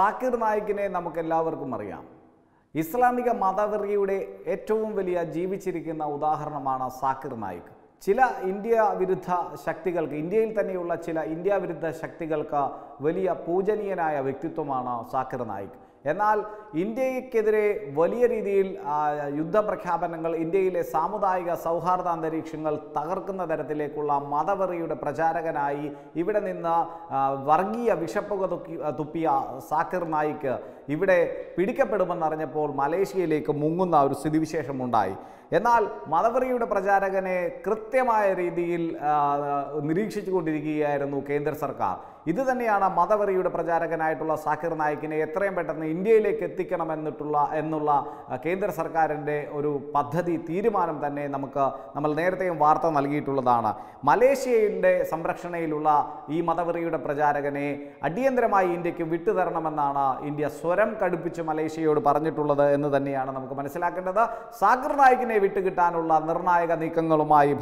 സാക്കിർ നായിക്കിനെ നമുക്കെല്ലാവർക്കും അറിയാം. ഇസ്ലാമിക മതവെറിയുടെ ഏറ്റവും വലിയ ജീവിച്ചിരിക്കുന്ന ഉദാഹരണമാണ് സാക്കിർ നായിക്. ചില ഇന്ത്യ വിരുദ്ധ ശക്തികൾക്ക്, ഇന്ത്യയിൽ തന്നെയുള്ള ചില ഇന്ത്യ വിരുദ്ധ ശക്തികൾക്ക് വലിയ പൂജനീയനായ വ്യക്തിത്വമാണ് സാക്കിർ നായിക്. എന്നാൽ ഇന്ത്യക്കെതിരെ വലിയ രീതിയിൽ യുദ്ധപ്രഖ്യാപനങ്ങൾ, ഇന്ത്യയിലെ സാമുദായിക സൗഹാർദ്ദ അന്തരീക്ഷങ്ങൾ തകർക്കുന്ന തരത്തിലേക്കുള്ള മതവെറിയുടെ പ്രചാരകനായി ഇവിടെ നിന്ന് വർഗീയ വിഷപ്പുക തുപ്പിയ സാക്കിർ നായിക്ക് ഇവിടെ പിടിക്കപ്പെടുമെന്നറിഞ്ഞപ്പോൾ മലേഷ്യയിലേക്ക് മുങ്ങുന്ന ഒരു സ്ഥിതിവിശേഷമുണ്ടായി. എന്നാൽ മതവെറിയുടെ പ്രചാരകനെ കൃത്യമായ രീതിയിൽ നിരീക്ഷിച്ചു കൊണ്ടിരിക്കുകയായിരുന്നു കേന്ദ്ര സർക്കാർ. ഇത് തന്നെയാണ് മതവെറിയുടെ പ്രചാരകനായിട്ടുള്ള സാക്കിർ നായിക്കിനെ എത്രയും പെട്ടെന്ന് ഇന്ത്യയിലേക്ക് എത്തിക്കണമെന്നുള്ള കേന്ദ്ര സർക്കാരിൻ്റെ ഒരു പദ്ധതി തീരുമാനം തന്നെ നമ്മൾ നേരത്തെയും വാർത്ത നൽകിയിട്ടുള്ളതാണ്. മലേഷ്യയുടെ സംരക്ഷണയിലുള്ള ഈ മതവെറിയുടെ പ്രചാരകനെ അടിയന്തരമായി ഇന്ത്യക്ക് വിട്ടുതരണമെന്നാണ് ഇന്ത്യ സ്വരം കടുപ്പിച്ച് മലേഷ്യയോട് പറഞ്ഞിട്ടുള്ളത് എന്ന് തന്നെയാണ് നമുക്ക് മനസ്സിലാക്കേണ്ടത്. സാക്കിർ നായിക്കിനെ വിട്ടുകിട്ടാനുള്ള നിർണായക നീക്കങ്ങളുമായി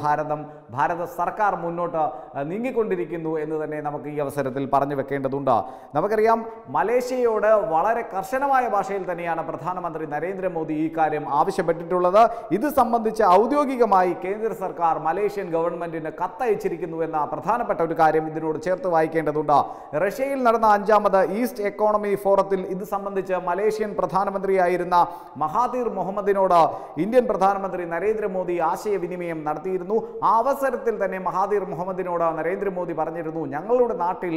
ഭാരത സർക്കാർ മുന്നോട്ട് നീങ്ങിക്കൊണ്ടിരിക്കുന്നു എന്ന് തന്നെ നമുക്ക് ഈ അവസരത്തിൽ പറഞ്ഞു വെക്കേണ്ടതുണ്ട്. നമുക്കറിയാം, മലേഷ്യയോട് വളരെ കർശനമായ ഭാഷയിൽ തന്നെയാണ് പ്രധാനമന്ത്രി നരേന്ദ്രമോദി ഈ കാര്യം ആവശ്യപ്പെട്ടിട്ടുള്ളത്. ഇത് സംബന്ധിച്ച് ഔദ്യോഗികമായി കേന്ദ്ര സർക്കാർ മലേഷ്യൻ ഗവൺമെന്റിന് കത്തയച്ചിരിക്കുന്നു എന്ന പ്രധാനപ്പെട്ട ഒരു കാര്യം ഇതിനോട് ചേർത്ത് വായിക്കേണ്ടതുണ്ട്. റഷ്യയിൽ നടന്ന 5ാമത് ഈസ്റ്റ് എക്കോണമി ഫോറത്തിൽ ഇത് സംബന്ധിച്ച് മലേഷ്യൻ പ്രധാനമന്ത്രിയായിരുന്ന മഹാതീർ മുഹമ്മദിനോട് ഇന്ത്യൻ പ്രധാനമന്ത്രി നരേന്ദ്രമോദി ആശയവിനിമയം നടത്തിയിരുന്നു. ആ അവസരത്തിൽ തന്നെ മഹാതീർ മുഹമ്മദിനോട് നരേന്ദ്രമോദി പറഞ്ഞിരുന്നു, ഞങ്ങളുടെ നാട്ടിൽ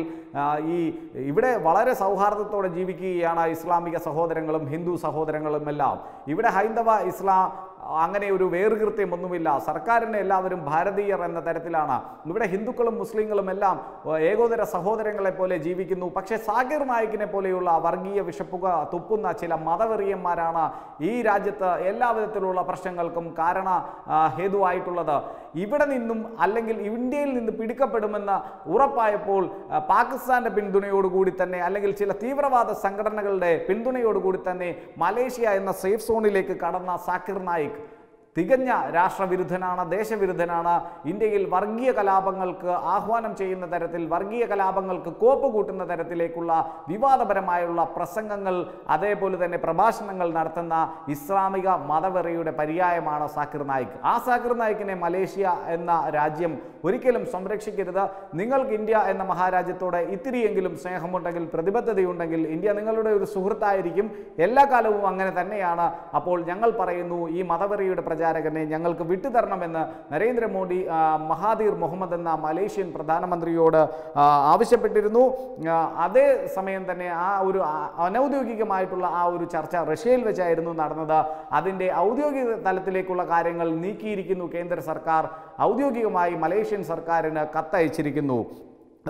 ഇവിടെ വളരെ സൗഹാർദ്ദത്തോടെ ജീവിക്കുകയാണ് ഇസ്ലാമിക സഹോദരങ്ങളും ഹിന്ദു സഹോദരങ്ങളും എല്ലാം. ഇവിടെ ഹൈന്ദവ ഇസ്ലാം അങ്ങനെ ഒരു വേർകൃത്യമൊന്നുമില്ല. സർക്കാരിന് എല്ലാവരും ഭാരതീയർ എന്ന തരത്തിലാണ്. ഇവിടെ ഹിന്ദുക്കളും മുസ്ലിങ്ങളും എല്ലാം ഏകോദര സഹോദരങ്ങളെ പോലെ ജീവിക്കുന്നു. പക്ഷേ സാക്കിർ നായിക്കിനെ പോലെയുള്ള വർഗീയ വിഷപ്പുക തുപ്പുന്ന ചില മതവെറിയന്മാരാണ് ഈ രാജ്യത്ത് എല്ലാ വിധത്തിലുള്ള പ്രശ്നങ്ങൾക്കും കാരണ ഹേതുവായിട്ടുള്ളത്. ഇവിടെ നിന്നും അല്ലെങ്കിൽ ഇന്ത്യയിൽ നിന്ന് പിടിക്കപ്പെടുമെന്ന് ഉറപ്പായപ്പോൾ പാകിസ്ഥാന്റെ പിന്തുണയോടുകൂടി തന്നെ അല്ലെങ്കിൽ ചില തീവ്രവാദ സംഘടനകളുടെ പിന്തുണയോടുകൂടി തന്നെ മലേഷ്യ എന്ന സേഫ് സോണിലേക്ക് കടന്ന സാക്കിർ നായിക് തികഞ്ഞ രാഷ്ട്രവിരുദ്ധനാണ്, ദേശവിരുദ്ധനാണ്. ഇന്ത്യയിൽ വർഗീയ കലാപങ്ങൾക്ക് ആഹ്വാനം ചെയ്യുന്ന തരത്തിൽ, വർഗീയ കലാപങ്ങൾക്ക് കോപ്പ് കൂട്ടുന്ന തരത്തിലേക്കുള്ള വിവാദപരമായുള്ള പ്രസംഗങ്ങൾ, അതേപോലെ തന്നെ പ്രഭാഷണങ്ങൾ നടത്തുന്ന ഇസ്ലാമിക മതവെറിയുടെ പര്യായമാണ് സാക്കിർ നായിക്. ആ സാക്കിർ നായിക്കിനെ മലേഷ്യ എന്ന രാജ്യം ഒരിക്കലും സംരക്ഷിക്കരുത്. നിങ്ങൾക്ക് ഇന്ത്യ എന്ന മഹാരാജ്യത്തോടെ ഇത്തിരിയെങ്കിലും സ്നേഹമുണ്ടെങ്കിൽ, പ്രതിബദ്ധതയുണ്ടെങ്കിൽ, ഇന്ത്യ നിങ്ങളുടെ ഒരു സുഹൃത്തായിരിക്കും. എല്ലാ കാലവും അങ്ങനെ തന്നെയാണ്. അപ്പോൾ ഞങ്ങൾ പറയുന്നു, ഈ മതവെറിയുടെ പ്രചാരകനെ ഞങ്ങൾക്ക് വിട്ടുതരണമെന്ന് നരേന്ദ്രമോദി മഹാതീർ മുഹമ്മദ് എന്ന മലേഷ്യൻ പ്രധാനമന്ത്രിയോട് ആവശ്യപ്പെട്ടിരുന്നു. അതേ സമയം തന്നെ ആ ഒരു അനൗദ്യോഗികമായിട്ടുള്ള ആ ഒരു ചർച്ച റഷ്യയിൽ വെച്ചായിരുന്നു നടന്നത്. അതിൻ്റെ ഔദ്യോഗിക തലത്തിലേക്കുള്ള കാര്യങ്ങൾ നീക്കിയിരിക്കുന്നു കേന്ദ്ര സർക്കാർ. ഔദ്യോഗികമായി മലേഷ്യൻ സർക്കാരിന് കത്തയച്ചിരിക്കുന്നു.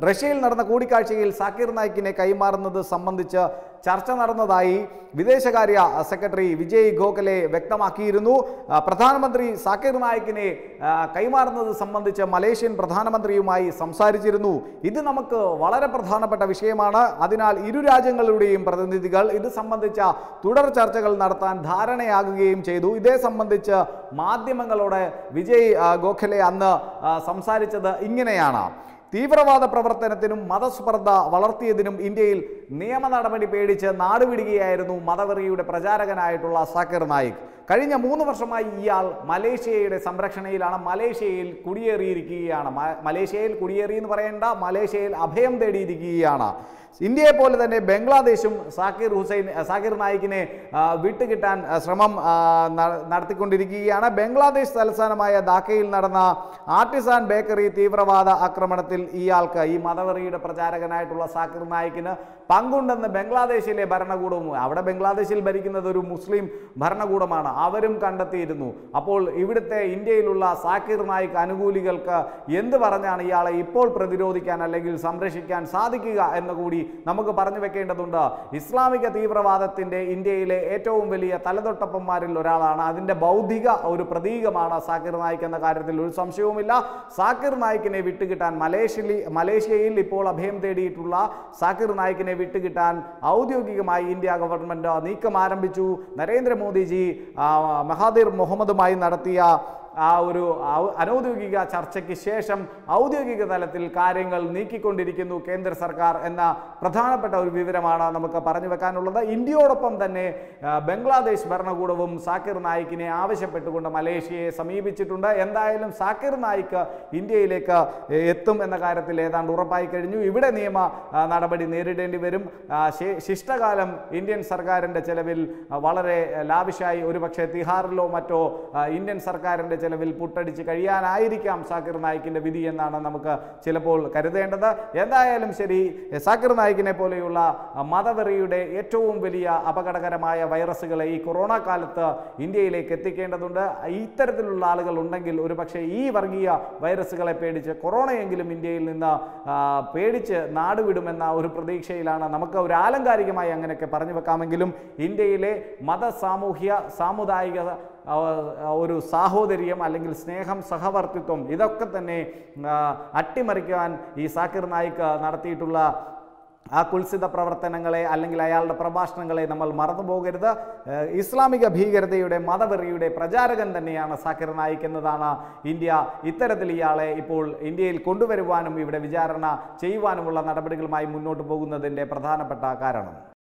റഷ്യയിൽ നടന്ന കൂടിക്കാഴ്ചയിൽ സാക്കിർ നായിക്കിനെ കൈമാറുന്നത് സംബന്ധിച്ച് ചർച്ച നടന്നതായി വിദേശകാര്യ സെക്രട്ടറി വിജയ് ഗോഖലെ വ്യക്തമാക്കിയിരുന്നു. പ്രധാനമന്ത്രി സാക്കിർ നായിക്കിനെ കൈമാറുന്നത് സംബന്ധിച്ച് മലേഷ്യൻ പ്രധാനമന്ത്രിയുമായി സംസാരിച്ചിരുന്നു. ഇത് നമുക്ക് വളരെ പ്രധാനപ്പെട്ട വിഷയമാണ്. അതിനാൽ ഇരു രാജ്യങ്ങളുടെയും പ്രതിനിധികൾ ഇത് സംബന്ധിച്ച തുടർ ചർച്ചകൾ നടത്താൻ ധാരണയാകുകയും ചെയ്തു. ഇതേ സംബന്ധിച്ച് മാധ്യമങ്ങളോട് വിജയ് ഗോഖലെ അന്ന് സംസാരിച്ചത് ഇങ്ങനെയാണ്: തീവ്രവാദ പ്രവർത്തനത്തിനും മതസ്പർദ്ധ വളർത്തിയതിനും ഇന്ത്യയിൽ നിയമ നടപടി പേടിച്ച് നാടുവിടുകയായിരുന്നു മതവെറിയുടെ പ്രചാരകനായിട്ടുള്ള സാക്കിർ നായിക്. കഴിഞ്ഞ 3 വർഷമായി ഇയാൾ മലേഷ്യയുടെ സംരക്ഷണയിലാണ്, മലേഷ്യയിൽ കുടിയേറിയിരിക്കുകയാണ്. മലേഷ്യയിൽ കുടിയേറി എന്ന് പറയേണ്ട, മലേഷ്യയിൽ അഭയം തേടിയിരിക്കുകയാണ്. ഇന്ത്യയെ പോലെ തന്നെ ബംഗ്ലാദേശും സാക്കിർ നായിക്കിനെ വിട്ടുകിട്ടാൻ ശ്രമം നടത്തിക്കൊണ്ടിരിക്കുകയാണ്. ബംഗ്ലാദേശ് തലസ്ഥാനമായ ധാക്കയിൽ നടന്ന ആർട്ടിസാൻ ബേക്കറി തീവ്രവാദ ആക്രമണത്തിൽ ഇയാൾക്ക്, ഈ മതവെറിയുടെ പ്രചാരകനായിട്ടുള്ള സാക്കിർ നായിക്കിന് പങ്കുണ്ടെന്ന് ബംഗ്ലാദേശിലെ ഭരണകൂടവും, അവിടെ ബംഗ്ലാദേശിൽ ഭരിക്കുന്നത് ഒരു മുസ്ലിം ഭരണകൂടമാണ്, അവരും കണ്ടെത്തിയിരുന്നു. അപ്പോൾ ഇവിടുത്തെ ഇന്ത്യയിലുള്ള സാക്കിർ നായിക് അനുകൂലികൾക്ക് എന്ത് പറഞ്ഞാണ് ഇയാളെ ഇപ്പോൾ പ്രതിരോധിക്കാൻ അല്ലെങ്കിൽ സംരക്ഷിക്കാൻ സാധിക്കുക എന്ന് കൂടി നമുക്ക് പറഞ്ഞു വെക്കേണ്ടതുണ്ട്. ഇസ്ലാമിക തീവ്രവാദത്തിൻ്റെ ഇന്ത്യയിലെ ഏറ്റവും വലിയ തലതൊട്ടപ്പന്മാരിൽ ഒരാളാണ്. അതിൻ്റെ ബൗദ്ധിക ഒരു പ്രതീകമാണ് സാക്കിർ നായിക് എന്ന കാര്യത്തിൽ ഒരു സംശയവുമില്ല. സാക്കിർ നായിക്കിനെ വിട്ടുകിട്ടാൻ മലേഷ്യയിൽ ഇപ്പോൾ അഭയം തേടിയിട്ടുള്ള സാക്കിർ നായിക്കിനെ വിട്ടുകിട്ടാൻ ഔദ്യോഗികമായി ഇന്ത്യ ഗവൺമെൻറ് നീക്കം ആരംഭിച്ചു. നരേന്ദ്രമോദിജി മഹാതീർ മുഹമ്മദുമായി നടത്തിയ अनौद्योगिक ചർച്ചയ്ക്ക് ശേഷം ഔദ്യോഗിക തലത്തിൽ കാര്യങ്ങൾ നീക്കിക്കൊണ്ടിരിക്കുന്നു കേന്ദ്ര സർക്കാർ എന്ന പ്രധാനപ്പെട്ട ഒരു വിവരമാണ് നമുക്ക് പറഞ്ഞു വെക്കാനുള്ളത് ഇന്ത്യയോടൊപ്പം തന്നെ ബംഗ്ലാദേശ് ഭരണകൂടവും സാകിർ നായിക്കിനെ ആവശ്യപ്പെട്ടുകൊണ്ട് മലേഷ്യയെ സമീപിച്ചിട്ടുണ്ട് എന്തായാലും സാകിർ നായിക്ക് ഇന്ത്യയിലേക്ക് എത്തും എന്ന കാര്യത്തിൽ ഏതാണ്ട് ഉറപ്പായി കഴിഞ്ഞു ഇവിടെ നിയമ നടപടി നേരിടേണ്ടി വരും ശിഷ്ടകാലം ഇന്ത്യൻ സർക്കാരിന്റെ ചിലവിൽ വളരെ ലാവിഷായി ഒരുപക്ഷേ തിഹാറിലോ മറ്റോ ഇന്ത്യൻ സർക്കാരിന്റെ ചിലവിൽ പുട്ടടിച്ച് കഴിയാനായിരിക്കാം സാകിർ നായിക്കിന്റെ വിധി എന്നാണ് നമുക്ക് ചിലപ്പോൾ കരുതേണ്ടത് എന്തായാലും ശരി സാകിർ നായിക്കിനെ പോലെയുള്ള മതവെറിയുടെ ഏറ്റവും വലിയ അപകടകരമായ വൈറസുകളെ ഈ കൊറോണ കാലത്ത് ഇന്ത്യയിലേക്ക് എത്തിക്കേണ്ടതുണ്ട് ഇത്തരത്തിലുള്ള ആളുകൾ ഉണ്ടെങ്കിൽ ഒരുപക്ഷേ ഈ വർഗീയ വൈറസുകളെ പേടിച്ച് കൊറോണയെങ്കിലും ഇന്ത്യയിൽ നിന്ന് പേടിച്ച് നാടുവിടുമെന്ന ഒരു പ്രതീക്ഷയിലാണ് നമുക്ക് ഒരു ആലങ്കാരികമായി അങ്ങനെയൊക്കെ പറഞ്ഞു വെക്കാമെങ്കിലും ഇന്ത്യയിലെ മത സാമൂഹ്യ സാമുദായിക ഒരു സാഹോദര്യം അല്ലെങ്കിൽ സ്നേഹം സഹവർത്തിത്വം ഇതൊക്കെ തന്നെ അട്ടിമറിക്കാൻ ഈ സാകിർ നായിക് നടത്തിയിട്ടുള്ള ആ കുൽസിത പ്രവർത്തനങ്ങളെ അല്ലെങ്കിൽ അയാളുടെ പ്രഭാഷണങ്ങളെ നമ്മൾ മറന്നുപോകരുത് ഇസ്ലാമിക ഭീകരതയുടെ മതവെറിയുടെ പ്രചാരകൻ തന്നെയാണ് സാകിർ നായിക് എന്നതാണ് ഇന്ത്യ ഇത്തരത്തിൽ ഇയാളെ ഇപ്പോൾ ഇന്ത്യയിൽ കൊണ്ടുവരുവാനും ഇവിടെ വിചാരണ ചെയ്യുവാനുമുള്ള നടപടികളുമായി മുന്നോട്ട് പോകുന്നതിൻ്റെ പ്രധാനപ്പെട്ട കാരണം